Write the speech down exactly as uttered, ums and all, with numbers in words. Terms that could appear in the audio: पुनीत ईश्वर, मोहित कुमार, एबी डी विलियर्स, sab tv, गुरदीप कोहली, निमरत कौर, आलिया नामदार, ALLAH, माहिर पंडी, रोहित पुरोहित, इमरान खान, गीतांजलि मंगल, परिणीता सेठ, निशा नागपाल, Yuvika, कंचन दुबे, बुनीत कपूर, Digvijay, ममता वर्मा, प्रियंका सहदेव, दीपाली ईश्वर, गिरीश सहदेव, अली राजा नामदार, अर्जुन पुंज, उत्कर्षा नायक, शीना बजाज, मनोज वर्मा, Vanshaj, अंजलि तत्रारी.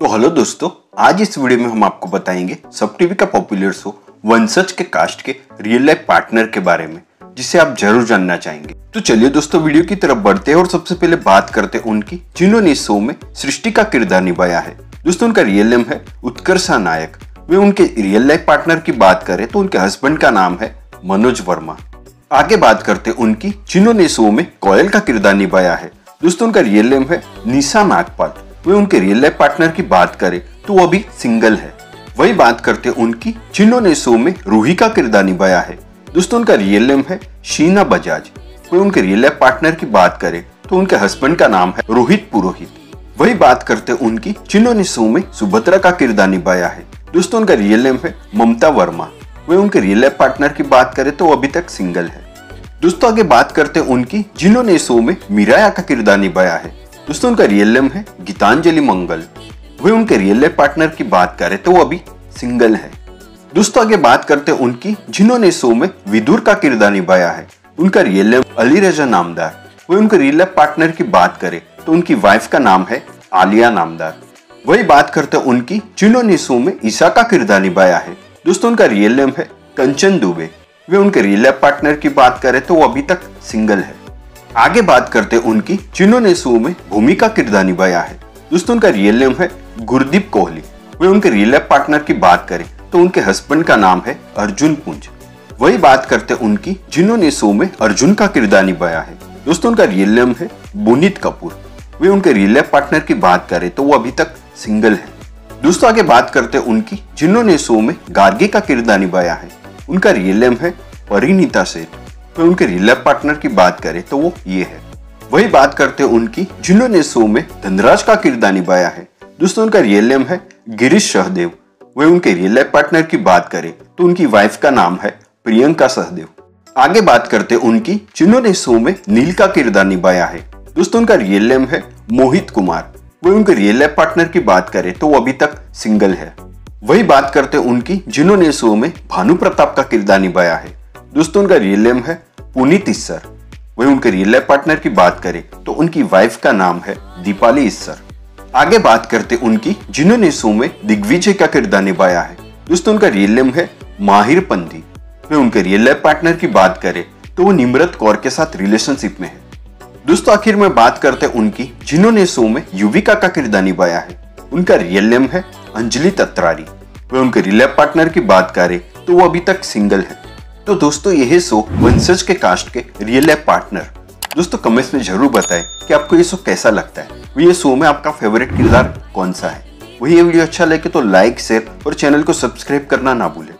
तो हेलो दोस्तों, आज इस वीडियो में हम आपको बताएंगे सब टीवी का पॉपुलर शो वंशज के कास्ट के रियल लाइफ पार्टनर के बारे में, जिसे आप जरूर जानना चाहेंगे। तो चलिए दोस्तों, वीडियो की तरफ बढ़ते हैं और सबसे पहले बात करते हैं उनकी जिन्होंने इस शो में सृष्टि का किरदार निभाया है। दोस्तों, उनका रियल नेम है उत्कर्षा नायक। वे उनके रियल लाइफ पार्टनर की बात करें तो उनके हस्बैंड का नाम है मनोज वर्मा। आगे बात करते उनकी जिन्होंने शो में कोयल का किरदार निभाया है। दोस्तों, उनका रियल नेम है निशा नागपाल। वे उनके रियल लाइफ पार्टनर की बात करें तो वो भी सिंगल है। वही बात करते उनकी जिन्होंने शो में रूही का किरदार निभाया है। दोस्तों, उनका रियल नेम है शीना बजाज। वे उनके रियल लाइफ पार्टनर की बात करें तो उनके हस्बैंड का नाम है रोहित पुरोहित। वही बात करते उनकी जिन्होंने शो में सुभद्रा का किरदार निभाया है। दोस्तों, उनका रियल नेम है ममता वर्मा। वे उनके रियल लाइफ पार्टनर की बात करें तो अभी तक सिंगल है। दोस्तों, आगे बात करते हैं उनकी जिन्होंने शो में मीराया का किरदार निभाया है। दोस्तों, उनका रियल नेम है गीतांजलि मंगल। वे उनके रियल लाइफ पार्टनर की बात करें तो वो अभी सिंगल है। दोस्तों, आगे बात करते हैं उनकी जिन्होंने शो में विदुर का किरदार निभाया है। उनका रियल नेम अली राजा नामदार। वे उनके रियल लाइफ पार्टनर की बात करें तो उनकी वाइफ का नाम है आलिया नामदार। वही बात करते हैं उनकी जिन्होंने शो में ईशा का किरदार निभाया है। दोस्तों, उनका रियल नेम है कंचन दुबे। वे उनके रियल लाइफ पार्टनर की बात करें तो वो अभी तक सिंगल है। आगे बात करते उनकी जिन्होंने शो में भूमि का किरदार निभाया है। दोस्तों, उनका रियल नेम है गुरदीप कोहली। वे उनके रियल लाइफ पार्टनर की बात करें तो उनके हस्बैंड का नाम है अर्जुन पुंज। वही बात करते उनकी जिन्होंने शो में अर्जुन का किरदार निभाया है। दोस्तों, उनका रियल नेम है बुनीत कपूर। वे उनके रियल लाइफ पार्टनर की बात करें तो वो अभी तक सिंगल है। दोस्तों, आगे बात करते उनकी जिन्होंने शो में गार्गी का किरदार निभाया है। उनका रियल नेम है परिणीता सेठ। वे उनके रियल लाइफ पार्टनर की बात करें तो वो ये है। वही बात करते उनकी जिन्होंने शो में धनराज का किरदार निभाया है। दोस्तों, उनका रियल नेम है गिरीश सहदेव। वे उनके रियल लाइफ पार्टनर की बात करें तो उनकी वाइफ का नाम है प्रियंका सहदेव। आगे बात करते उनकी जिन्होंने शो में नील का किरदार निभाया है। दोस्तों, उनका रियल नेम है मोहित कुमार। वे उनके रियल लाइफ पार्टनर की बात करें तो वो अभी तक सिंगल है। वही बात करते उनकी जिन्होंने शो में भानु प्रताप का किरदार निभाया है। दोस्तों, उनका रियल नेम है पुनीत ईश्वर। वही उनके रियल लाइफ पार्टनर की बात करें तो उनकी वाइफ का नाम है दीपाली ईश्वर। आगे बात करते उनकी जिन्होंने शो में दिग्विजय का किरदार निभाया है। दोस्तों, उनका रियल नेम है माहिर पंडी। वे उनके रियल लाइफ पार्टनर की बात करें तो वो निमरत कौर के साथ रिलेशनशिप में है। दोस्तों, आखिर में बात करते उनकी जिन्होंने शो में युविका का किरदार निभाया है। उनका रियल नेम है अंजलि तत्रारी। वे उनके रियल लाइफ पार्टनर की बात करें तो वो अभी तक सिंगल है। तो दोस्तों, यह शो वंशज के कास्ट के रियल लाइफ पार्टनर। दोस्तों, कमेंट्स में जरूर बताएं कि आपको ये शो कैसा लगता है। ये शो में आपका फेवरेट किरदार कौन सा है। वही ये वीडियो अच्छा लगे तो लाइक, शेयर और चैनल को सब्सक्राइब करना ना भूलें।